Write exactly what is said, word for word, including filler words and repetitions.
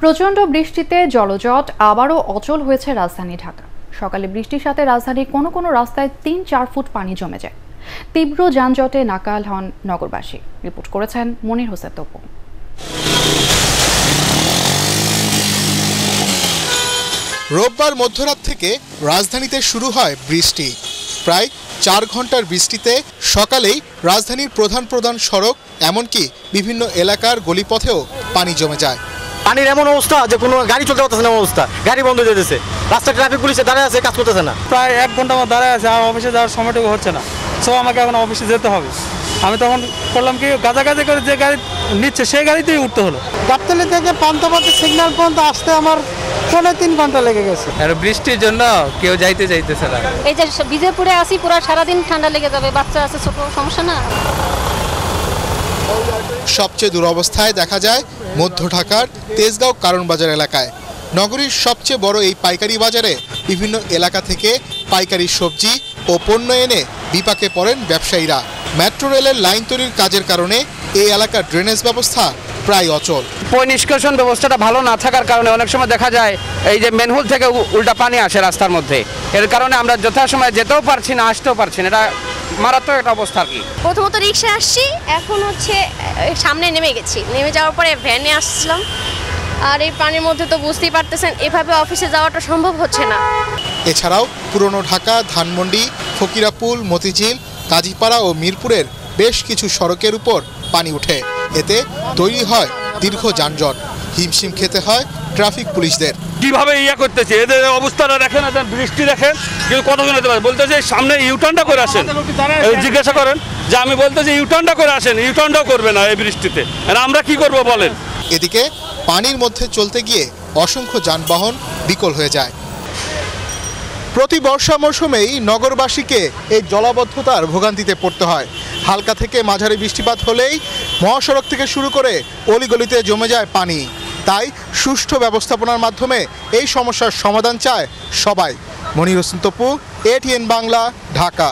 प्रचंड বৃষ্টিতে জলজট আবারো অচল হয়েছে রাজধানী ঢাকা। সকালে বৃষ্টির সাথে রাজধানীর কোনো কোনো রাস্তায় তিন চার ফুট পানি জমে যায়। তীব্র যানজটে নাকাল হন নগরবাসী। রিপোর্ট করেছেন মনির হোসেন। তপু রোববার মধ্যরাত থেকে রাজধানীতে শুরু হয় বৃষ্টি। প্রায় চার ঘন্টার বৃষ্টিতে সকালেই রাজধানীর প্রধান প্রধান সড়ক এমনকি বিভিন্ন এলাকার গলিপথেও পানি জমে যায়। পানির এমন অবস্থা যে কোনো গাড়ি চলতে পারতেছে না, অবস্থা গাড়ি বন্ধ হয়ে যেতেছে। রাস্তা ট্রাফিক পুলিশে দাঁড়ায় আছে, কাজ করতেছে না। প্রায় এক ঘন্টা আমার দাঁড়ায় আছে, আমার অফিসে যাওয়ার সময়টুকু হচ্ছে না। সো আমাকে এখন অফিসে যেতে হবে। আমি তখন করলাম কি, গাজাগাজি করে যে গাড়ি নিচ্ছে সেই গাড়িতেই উঠতে হলো। গাবতলী থেকে পান্তাপাতি সিগন্যাল পর্যন্ত আসতে আমার পৌনে তিন ঘন্টা লেগে গেছে। আর বৃষ্টির জন্য কেউ যাইতে যাইতেছে না। এই যে বিজয়পুরে আসি, পুরো সারাদিন ঠান্ডা লেগে যাবে। বাচ্চা আছে ছোট, সমস্যা না। সবচেয়ে দুরবস্থায় দেখা যায় মধ্য ঢাকার তেজগাঁও কারণ বাজার এলাকায়। নগরীর সবচেয়ে বড় এই পাইকারি বাজারে বিভিন্ন এলাকা থেকে পাইকারি সবজি ও পণ্য এনে বিপাকে পড়েন ব্যবসায়ীরা। মেট্রো রেলের লাইন তৈরির কাজের কারণে এই এলাকার ড্রেনেজ ব্যবস্থা প্রায় অচল। পয় নিষ্কাশন ব্যবস্থাটা ভালো না থাকার কারণে অনেক সময় দেখা যায় এই যে ম্যানহোল থেকে উল্টা পানি আসে রাস্তার মধ্যে। এর কারণে আমরা যথাসময়ে যেতেও পারছি না, আসতেও পারছি না। এটা মারাত্মক একটা অবস্থা। কি প্রথমত রিক্সা আসছি, এখন হচ্ছে সামনে নেমে গেছি। নেমে যাওয়ার পরে ভ্যানে আসছিলাম। আর এই পানির মধ্যে তো বুঝতেই পারতেছেন, এভাবে অফিসে যাওয়াটা সম্ভব হচ্ছে না। এছাড়াও পুরনো ঢাকা, ধানমন্ডি, ফকিরাপুল, মতিঝিল, কাজীপাড়া ও মিরপুরের বেশ কিছু সড়কের উপর পানি উঠে। এতে তৈরি হয় দীর্ঘ যানজট। হিমশিম খেতে হয় ট্রাফিক পুলিশদের। কিভাবে ইয়া করতেছে এদের অবস্থাটা দেখেন, বৃষ্টি দেখেন। কিন্তু কতজন বলতেছে সামনে ইউটার্নটা করে আসেন, জিজ্ঞাসা করেন যে আমি বলতেছি ইউটার্নটা করে আসেন, ইউটার্নটাও করবে না এই বৃষ্টিতে। আর আমরা কি করব বলেন? এদিকে পানির মধ্যে চলতে গিয়ে অসংখ্য যানবাহন বিকল হয়ে যায়। প্রতি বর্ষা মৌসুমেই নগরবাসীকে এই জলাবদ্ধতার ভোগান্তিতে পড়তে হয়। হালকা থেকে মাঝারি বৃষ্টিপাত হলেই মহাসড়ক থেকে শুরু করে অলিগলিতে জমে যায় পানি। তাই সুষ্ঠু ব্যবস্থাপনার মাধ্যমে এই সমস্যার সমাধান চায় সবাই। মনির হোসেন তপু, এটিএন বাংলা, ঢাকা।